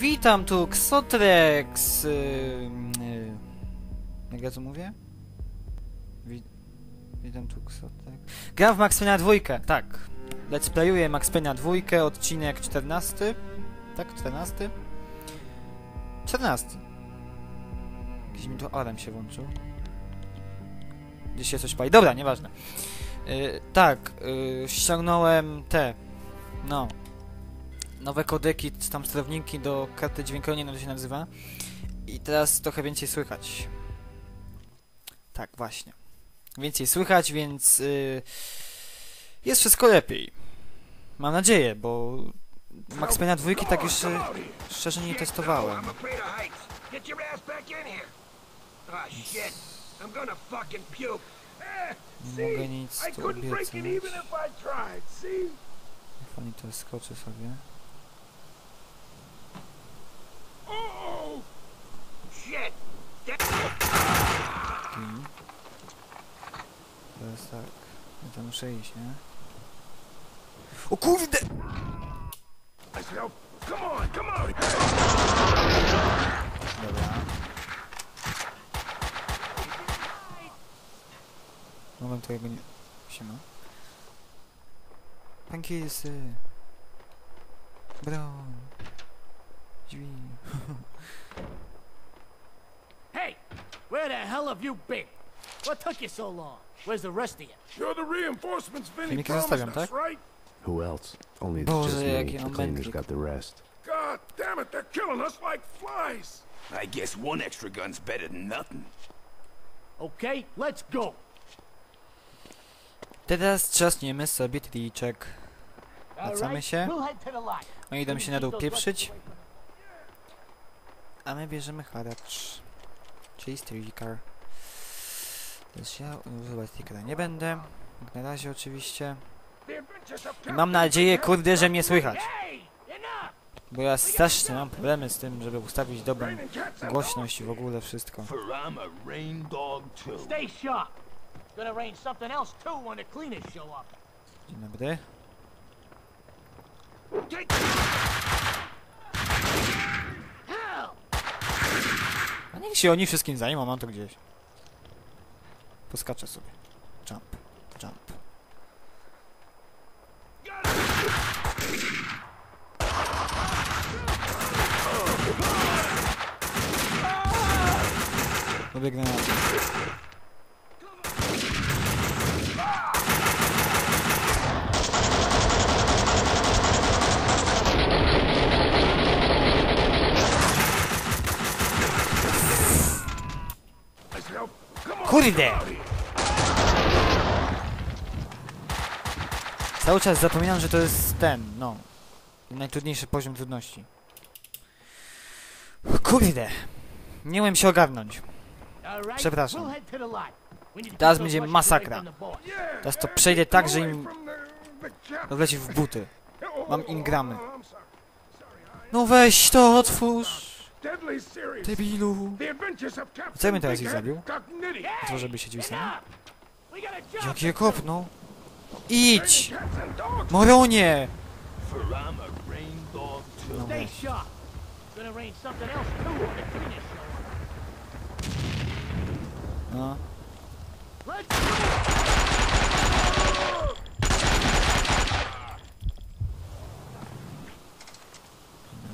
Witam tu Xotrex. Jak ja to mówię? Witam tu Xotrex. Gram w Max Payne'a 2, tak. Let's playuję Max Payne'a 2, odcinek 14. Tak, 14? 14. Gdzieś mi tu alarm się włączył. Gdzieś się coś pali. Dobra, nieważne. Tak, ściągnąłem te. No. Nowe kodeki, tam sterowniki do karty dźwiękowej, nie wiem, jak to się nazywa. I teraz trochę więcej słychać. Tak, właśnie. Więcej słychać, więc jest wszystko lepiej. Mam nadzieję, bo Max Payne'a 2 tak już szczerze nie testowałem. Nie mogę nic tu obiecać. Niech oni to skoczy sobie. Teraz tak, ja tam muszę iść, nie? O kurde! Dobra. Mogłem to jakby nie... Siema. Panky jest... Broń. Drzwi. Hey! Where the hell have you been? What took you so long? Where's the rest of you? You're the reinforcements Vinnie promised us, right? Who else? Only it's just me. The cleaners got the rest. God damn it, they're killing us like flies. I guess one extra gun's better than nothing. Okay, let's go. Teraz trzaśniemy sobie triczek. Wracamy się. Oni idą się na dół pieprzyć. A my bierzemy haracz. Czyli streetcar. Też ja używać trickera nie będę. Jak na razie oczywiście. I mam nadzieję, kurde, że mnie słychać. Bo ja strasznie mam problemy z tym, żeby ustawić dobrą głośność i w ogóle wszystko. Dzień dobry. A niech się oni wszystkim zajmą, mam to gdzieś. Poskaczę sobie. Jump, jump. Dobiegnę na to. Kurde! Cały czas zapominam, że to jest ten, no. Najtrudniejszy poziom trudności. Kurde! Nie umiem się ogarnąć. Przepraszam. Teraz będzie masakra. Teraz to przejdę tak, że im... rozleci w buty. Mam im gramy. No weź to, otwórz! Debilu! Co mnie teraz ich zabił? Otworzyłby się drzwi sami? Jak je kopnął? Idź! Moronie! No weź. No.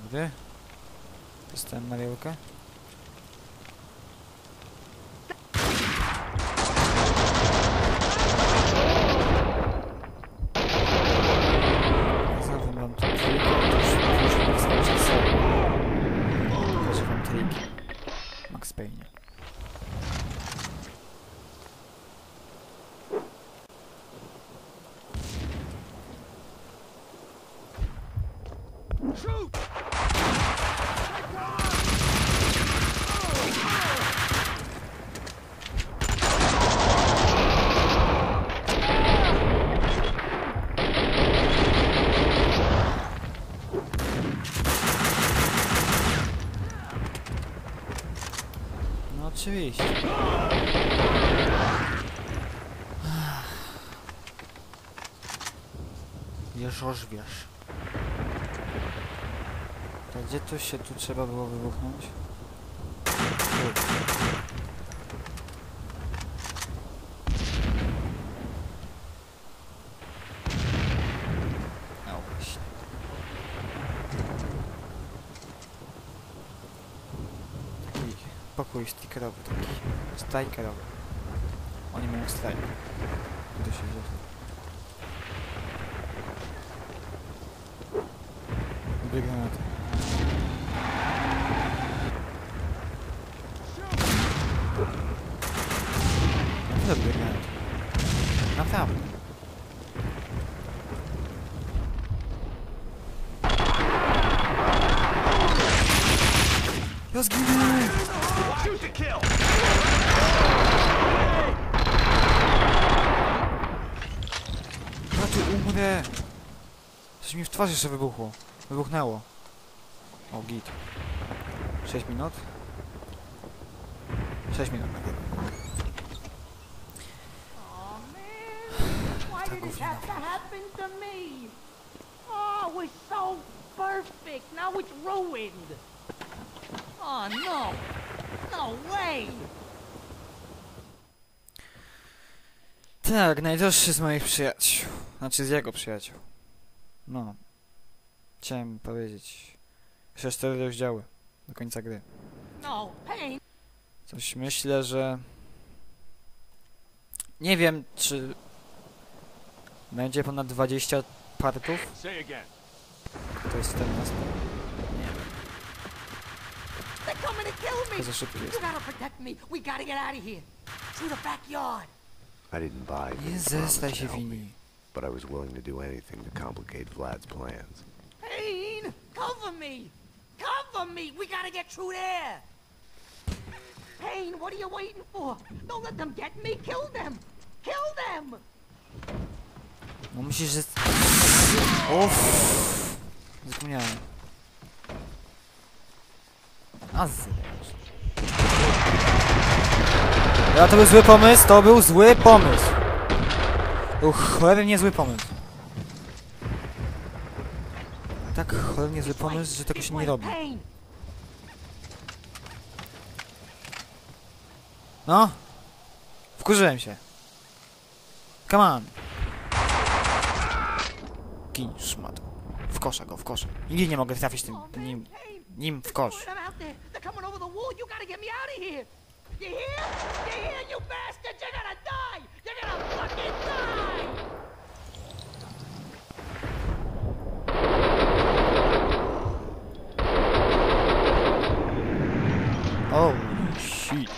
Dobry. Dostałem marełkę. Znowu mam tu triki. Pokażę wam triki. Max Payne. Oczywiście. Wiesz, oż wiesz. Tak Gdzie tu się tu trzeba było wybuchnąć? No właśnie. Taki pokój stickerowy taki. Strikerowy. Oni mają strike. To się wziął. Granaty. Dobry granat. Naprawdę. Ja zginę! Ja tu umrę! Coś mi w twarzy jeszcze wybuchło. Wybuchnęło. O, git. 6 minut. 6 minut. Tak gówno. Tak, najdroższy z moich przyjaciół. Znaczy z jego przyjaciół. No. Chciałem powiedzieć. Jeszcze 4 rozdziały do końca gry. Coś myślę, że... Nie wiem, czy... Będzie ponad 20 partów. To jest ten nas. Nie. To za szybki jest. Nie zestaj się Vinnie. Payne, cover me! Cover me! We gotta get through there! Payne, what are you waiting for? Don't let them get me! Kill them! Kill them! No musisz... Uff! Zapomniałem. Azy. Ja, to był zły pomysł! To był zły pomysł! Cholernie niezły pomysł. Tak cholernie zły pomysł, że tego się nie robi. No! Wkurzyłem się. Come on! Gin, szmato. W kosza go, w kosza. Nigdy nie mogę trafić tym, nim w kosz. Oh shit.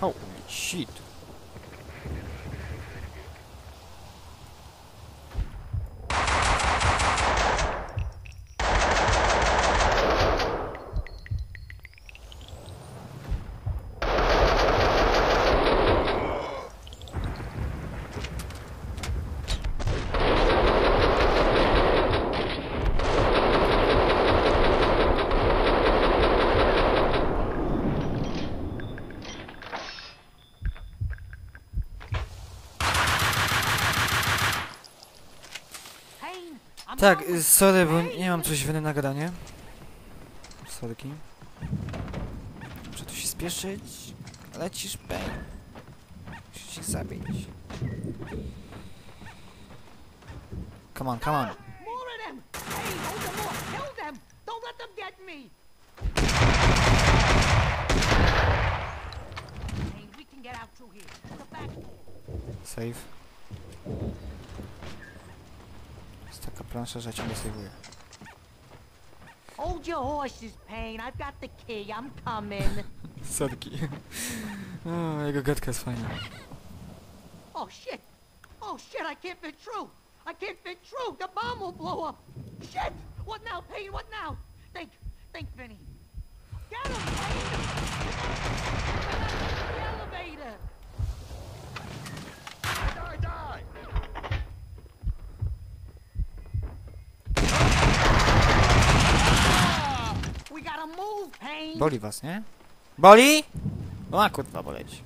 Oh shit. Tak, sorry, bo nie mam coś winy na gadanie. Sorki. Muszę tu się spieszyć. Lecisz, Payne. Musisz się zabić. Come on, come on. Save. Taka plansza, że ja cię nie sejwuję. Hold your horses, Payne. I've got the key. I'm coming. Sorki. O, jego gadka jest fajna. Oh shit. Oh shit, I can't fit through. I can't fit through. The bomb will blow up. Shit. What now, Payne? What now? Think, Vinnie. Get him, Payne. The elevator. Die. Boli was, nie? Boli? No a kurwa boleć.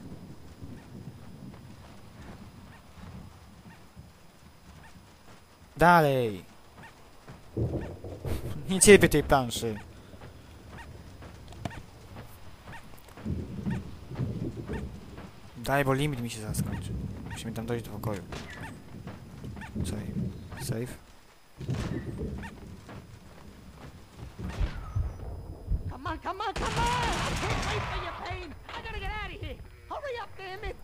Dalej! Nie cierpię tej planszy. Daj, bo limit mi się zaraz skończy. Musimy tam dojść do pokoju. Save. Come on! I can't wait for your pain! I gotta get out of here! Hurry up, damn it!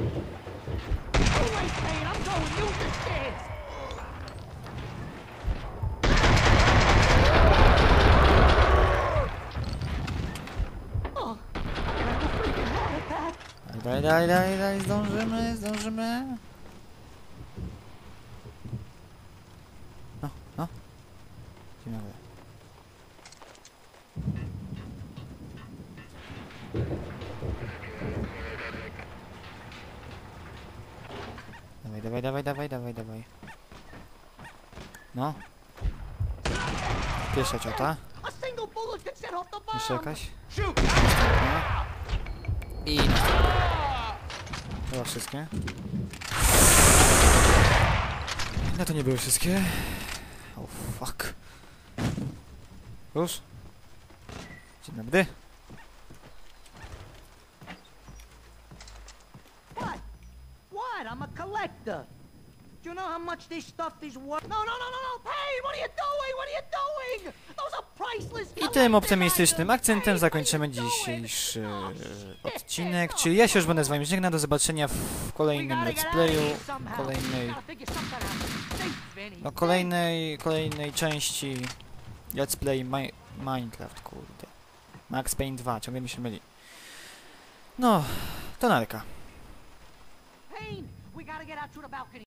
All right, Payne, I'm going to use this chance! Oh, I'm gonna have a freaking heart attack! Daj, zdążymy! Dawaj. No. Pierwsza ciota. Jeszcze jakaś? No. I... Chyba wszystkie. No to nie były wszystkie. Oh fuck. Już? Dzień dobry. I'm a collector. Do you know how much this stuff is worth? No, Payne, what are you doing? Those are priceless. I tym optymistycznym akcentem zakończymy dzisiejszy odcinek. Czyli ja się już będę z wami żegnał. Do zobaczenia w kolejnym let's playu, kolejnej części let's play Minecraft, kurde. Max Payne 2, ciągle mi się myli. No, to narka. We gotta get out to the balcony.